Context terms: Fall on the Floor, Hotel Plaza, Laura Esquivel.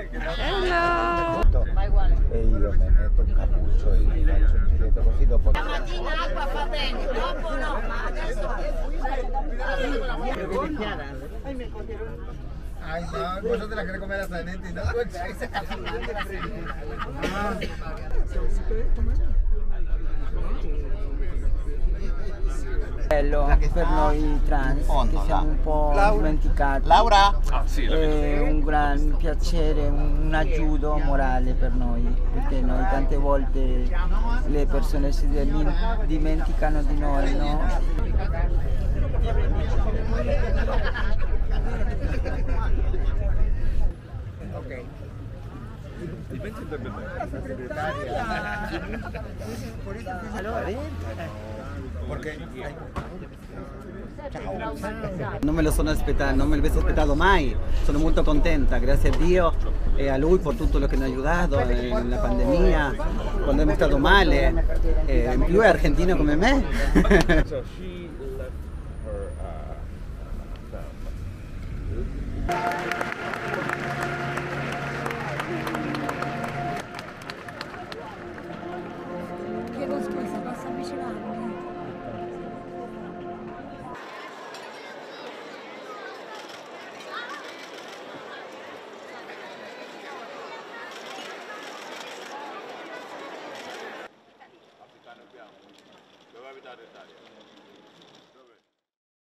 Hello. E io mi metto il cappuccio e mi faccio un giretto così dopo. La mattina acqua va bene, dopo no, ma adesso Ay, no, vosotros te la querés comer hasta el nente y no la coches. Bello per noi trans che siamo un po' dimenticati. Laura! È un gran piacere, un aiuto morale per noi, perché noi tante volte le persone si dimenticano di noi, no? Ok. Diventa interpretativa. Allora, perché non me lo avessi aspettato mai. Sono molto contenta, grazie a Dio e a lui per tutto lo che mi ha aiutato nella pandemia, quando è stato male. In più è argentino come me.